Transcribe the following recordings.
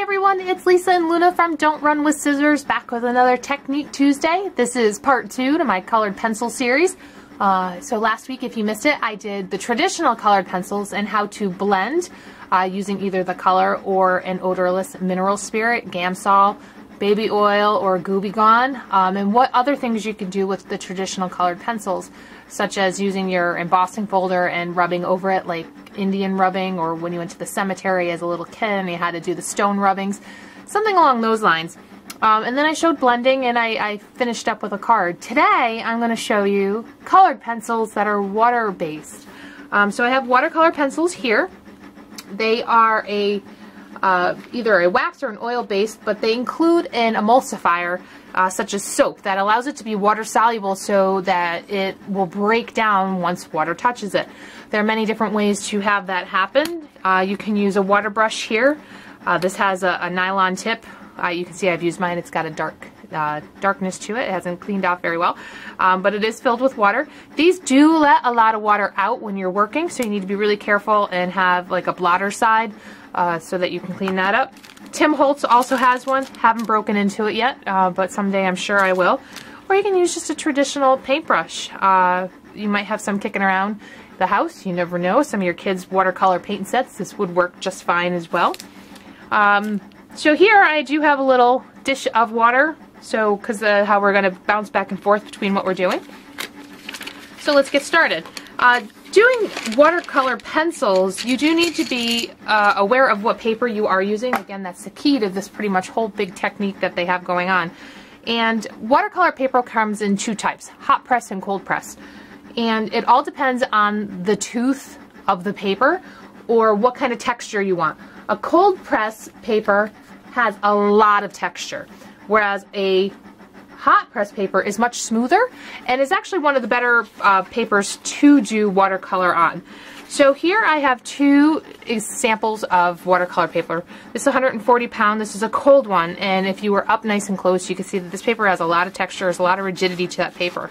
Hi everyone, it's Lisa and Luna from Don't Run With Scissors, back with another Technique Tuesday. This is part two to my colored pencil series. So last week, if you missed it, I did the traditional colored pencils and how to blend using either the color or an odorless mineral spirit, Gamsol, baby oil, or Gooby Gone, and what other things you can do with the traditional colored pencils, such as using your embossing folder and rubbing over it like Indian rubbing, or when you went to the cemetery as a little kid and you had to do the stone rubbings, something along those lines. And then I showed blending and I finished up with a card. Today I'm going to show you colored pencils that are water-based. So I have watercolor pencils here. They are either a wax or an oil-based, but they include an emulsifier such as soap that allows it to be water-soluble so that it will break down once water touches it. There are many different ways to have that happen. You can use a water brush here. This has a nylon tip. You can see I've used mine. It's got a dark darkness to it. It hasn't cleaned off very well, but it is filled with water. These do let a lot of water out when you're working, so you need to be really careful and have like a blotter side so that you can clean that up. Tim Holtz also has one. Haven't broken into it yet, but someday I'm sure I will. Or you can use just a traditional paintbrush. You might have some kicking around the house. You never know. Some of your kids' watercolor paint sets, this would work just fine as well. So here I do have a little dish of water, so because how we're going to bounce back and forth between what we're doing. So let's get started. Doing watercolor pencils, you do need to be aware of what paper you are using. Again, that's the key to this pretty much whole big technique that they have going on. And watercolor paper comes in two types, hot press and cold press. And it all depends on the tooth of the paper or what kind of texture you want. A cold press paper has a lot of texture, whereas a hot press paper is much smoother and is actually one of the better papers to do watercolor on. So here I have two samples of watercolor paper. This is 140 pound, this is a cold one, and if you were up nice and close you can see that this paper has a lot of texture, there's a lot of rigidity to that paper.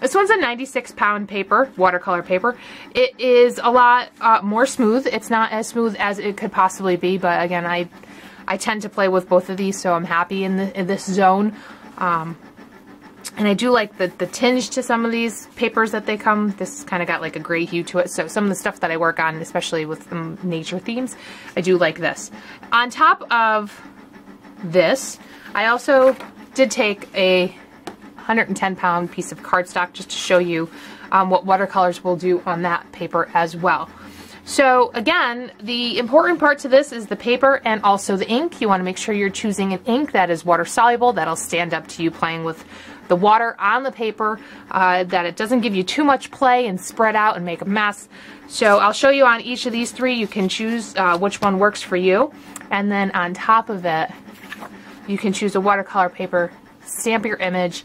This one's a 96 pound paper, watercolor paper. It is a lot more smooth. It's not as smooth as it could possibly be, but again, I tend to play with both of these, so I'm happy in this zone. And I do like the tinge to some of these papers that they come. This kind of got like a gray hue to it, so some of the stuff that I work on, especially with nature themes, I do like this. On top of this, I also did take a 110 pound piece of cardstock just to show you what watercolors will do on that paper as well. So again, the important part to this is the paper and also the ink. You want to make sure you're choosing an ink that is water soluble, that'll stand up to you playing with the water on the paper, that it doesn't give you too much play and spread out and make a mess. So I'll show you on each of these three. You can choose which one works for you, and then on top of it you can choose a watercolor paper, stamp your image,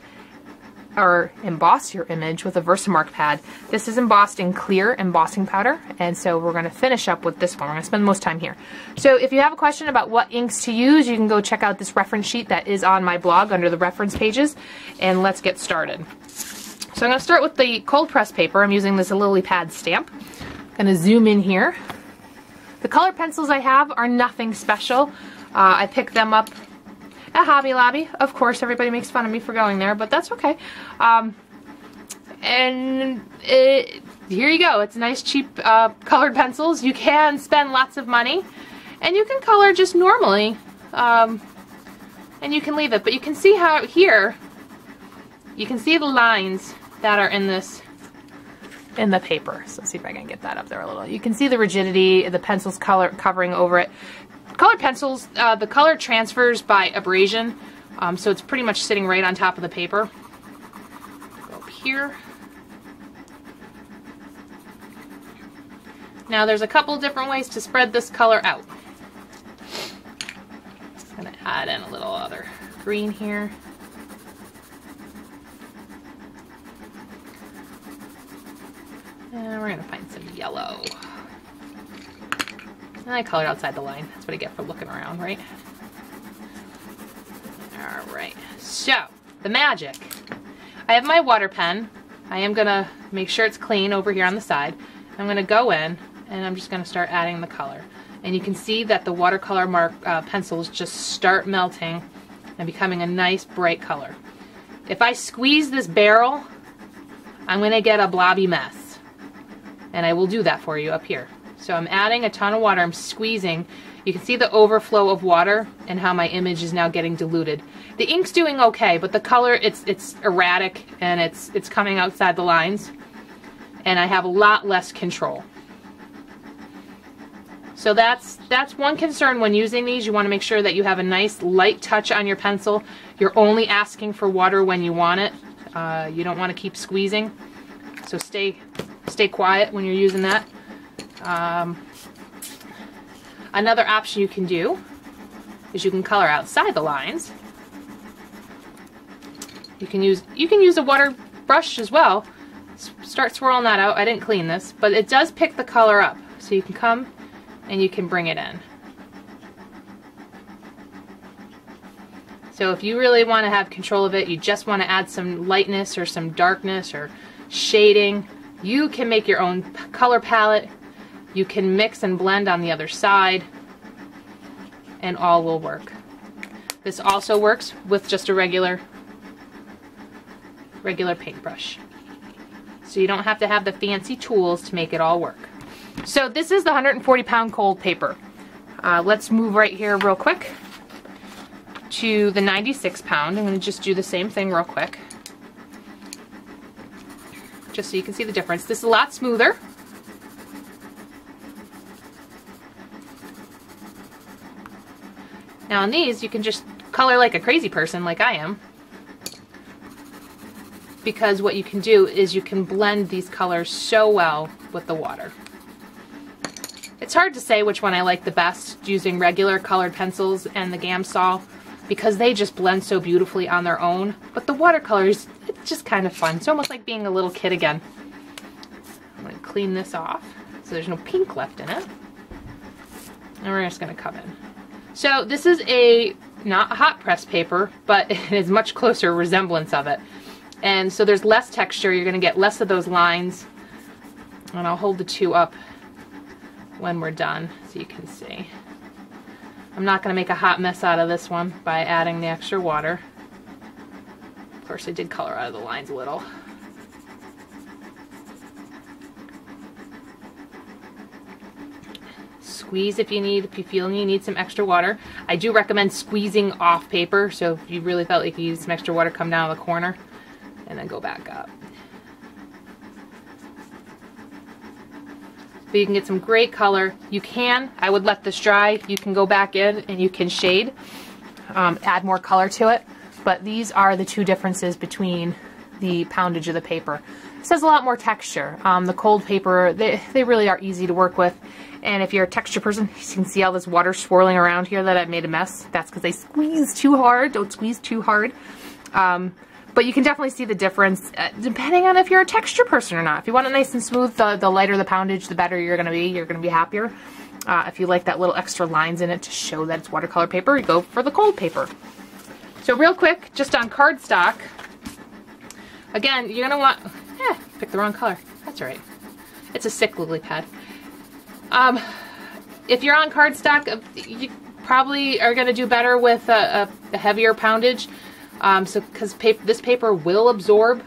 or emboss your image with a Versamark pad. This is embossed in clear embossing powder, and so we're going to finish up with this one. We're going to spend most time here. So if you have a question about what inks to use, you can go check out this reference sheet that is on my blog under the reference pages, and let's get started. So I'm going to start with the cold press paper. I'm using this Lilypad stamp. I'm going to zoom in here. The color pencils I have are nothing special. I picked them up at Hobby Lobby. Of course, everybody makes fun of me for going there, but that's okay. Here you go. It's nice, cheap colored pencils. You can spend lots of money, and you can color just normally, and you can leave it. But you can see how here, you can see the lines that are in this, in the paper. So let's see if I can get that up there a little. You can see the rigidity, the pencil's color covering over it. Colored pencils, the color transfers by abrasion, so it's pretty much sitting right on top of the paper. Go up here. Now there's a couple different ways to spread this color out. Just going to add in a little other green here. And we're going to find some yellow. And I colored outside the line. That's what I get for looking around, right? Alright, so the magic. I have my water pen. I am going to make sure it's clean over here on the side. I'm going to go in and I'm just going to start adding the color. And you can see that the watercolor pencils just start melting and becoming a nice bright color. If I squeeze this barrel, I'm going to get a blobby mess. And I will do that for you up here. So I'm adding a ton of water, I'm squeezing. You can see the overflow of water and how my image is now getting diluted. The ink's doing okay, but the color, it's erratic and it's coming outside the lines. And I have a lot less control. So that's one concern when using these. You want to make sure that you have a nice light touch on your pencil. You're only asking for water when you want it. You don't want to keep squeezing. So stay quiet when you're using that. Another option you can do is you can color outside the lines. You can use a water brush as well. Start swirling that out. I didn't clean this, but it does pick the color up. So you can come and you can bring it in. So if you really want to have control of it, you just want to add some lightness or some darkness or shading, you can make your own color palette. You can mix and blend on the other side and all will work. This also works with just a regular paintbrush. So you don't have to have the fancy tools to make it all work. So this is the 140-pound cold paper. Let's move right here real quick to the 96-pound. I'm going to just do the same thing real quick just so you can see the difference. This is a lot smoother. Now on these, you can just color like a crazy person, like I am, because what you can do is you can blend these colors so well with the water. It's hard to say which one I like the best, using regular colored pencils and the Gamsol, because they just blend so beautifully on their own, but the watercolors, it's just kind of fun. It's almost like being a little kid again. I'm going to clean this off so there's no pink left in it, and we're just going to come in. So this is not a hot press paper, but it is much closer resemblance of it. And so there's less texture, you're gonna get less of those lines. And I'll hold the two up when we're done so you can see. I'm not gonna make a hot mess out of this one by adding the extra water. Of course, I did color out of the lines a little. Squeeze if you need, if you feel you need some extra water. I do recommend squeezing off paper, so if you really felt like you needed some extra water, come down the corner and then go back up. But you can get some great color. I would let this dry. You can go back in and you can shade, add more color to it. But these are the two differences between the poundage of the paper. This has a lot more texture. The cold paper, they really are easy to work with. And if you're a texture person, you can see all this water swirling around here that I've made a mess. That's because I squeezed too hard. Don't squeeze too hard. But you can definitely see the difference depending on if you're a texture person or not. If you want it nice and smooth, the lighter the poundage, the better you're going to be. You're going to be happier. If you like that little extra lines in it to show that it's watercolor paper, you go for the cold paper. So real quick, just on cardstock, again, you're going to want... picked the wrong color. That's all right. It's a sick Lilypad. If you're on cardstock, you probably are going to do better with a heavier poundage, because this paper will absorb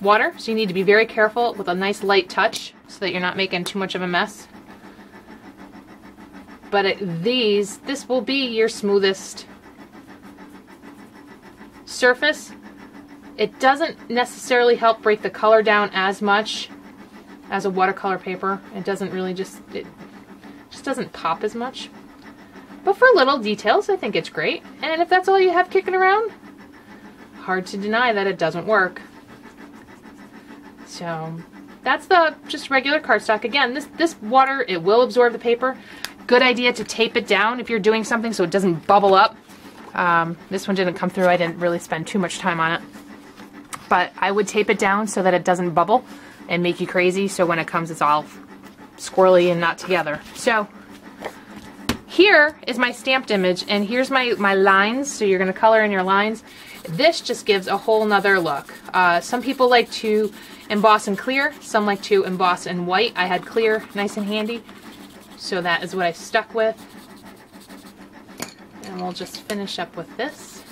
water, so you need to be very careful with a nice light touch so that you're not making too much of a mess. But this will be your smoothest surface. It doesn't necessarily help break the color down as much as a watercolor paper. It doesn't really it just doesn't pop as much. But for little details, I think it's great. And if that's all you have kicking around, hard to deny that it doesn't work. So that's the just regular cardstock. Again, this water, it will absorb the paper. Good idea to tape it down if you're doing something so it doesn't bubble up. This one didn't come through. I didn't really spend too much time on it. But I would tape it down so that it doesn't bubble and make you crazy, so when it comes it's all squirrely and not together. So here is my stamped image, and here's my lines, so you're going to color in your lines. This just gives a whole nother look. Some people like to emboss in clear, some like to emboss in white. I had clear nice and handy, so that is what I stuck with. And we'll just finish up with this.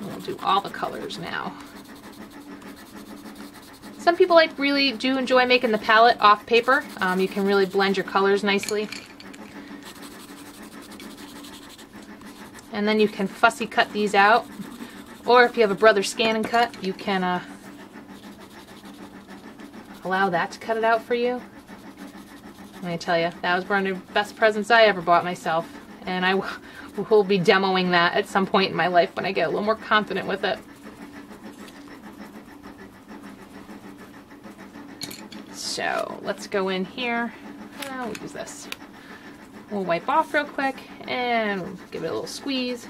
We'll do all the colors now. Some people like really do enjoy making the palette off paper. You can really blend your colors nicely. And then you can fussy cut these out. Or if you have a Brother Scan and Cut, you can allow that to cut it out for you. Let me tell you, that was one of the best presents I ever bought myself. And I will be demoing that at some point in my life when I get a little more confident with it. So let's go in here. We'll use this. We'll wipe off real quick and give it a little squeeze.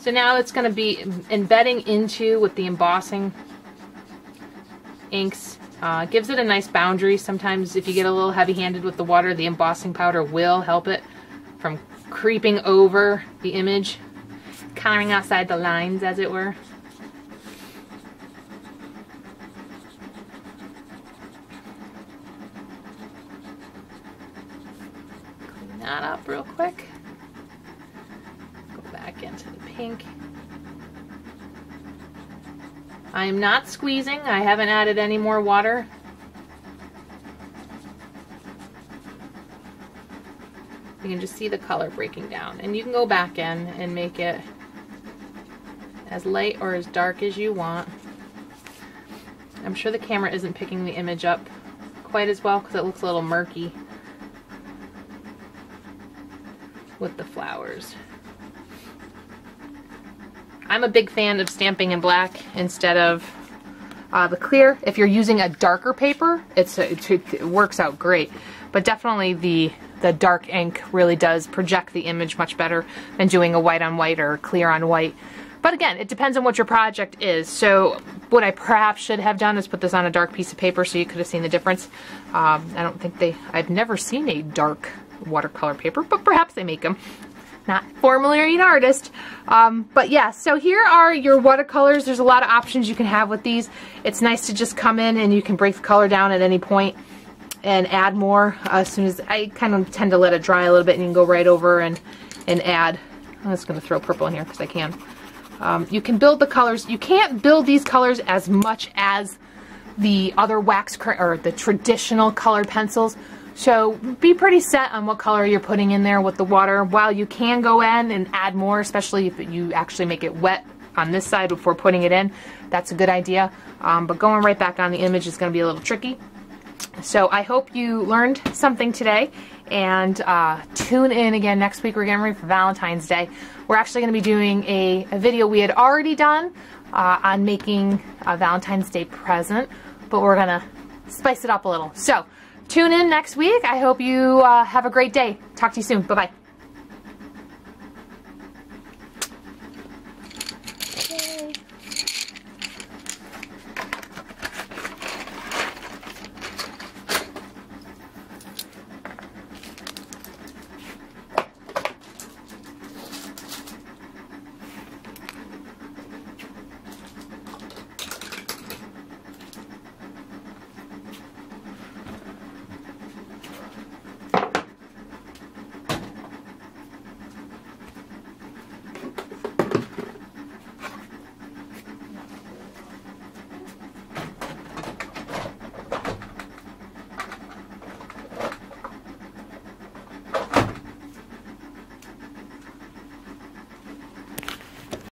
So now it's going to be embedding into with the embossing inks. Gives it a nice boundary. Sometimes if you get a little heavy-handed with the water, the embossing powder will help it from creeping over the image, coloring outside the lines, as it were. That up real quick. Go back into the pink. I am not squeezing. I haven't added any more water. You can just see the color breaking down, and you can go back in and make it as light or as dark as you want. I'm sure the camera isn't picking the image up quite as well because it looks a little murky with the flowers. I'm a big fan of stamping in black instead of the clear. If you're using a darker paper, it works out great, but definitely the dark ink really does project the image much better than doing a white on white or clear on white. But again, it depends on what your project is. So what I perhaps should have done is put this on a dark piece of paper so you could have seen the difference. I don't think I've never seen a dark watercolor paper, but perhaps they make them. Not formally an artist, but yeah, so here are your watercolors. There's a lot of options you can have with these. It's nice to just come in and you can break the color down at any point and add more. As soon as I kind of tend to let it dry a little bit, and you can go right over and add. I'm just going to throw purple in here because I can. You can build the colors. You can't build these colors as much as the other wax or the traditional colored pencils. So be pretty set on what color you're putting in there with the water. While you can go in and add more, especially if you actually make it wet on this side before putting it in, that's a good idea. But going right back on the image is going to be a little tricky. So I hope you learned something today, and tune in again next week. We're getting ready for Valentine's Day. We're actually going to be doing a video we had already done on making a Valentine's Day present, but we're going to spice it up a little. So tune in next week. I hope you have a great day. Talk to you soon. Bye-bye.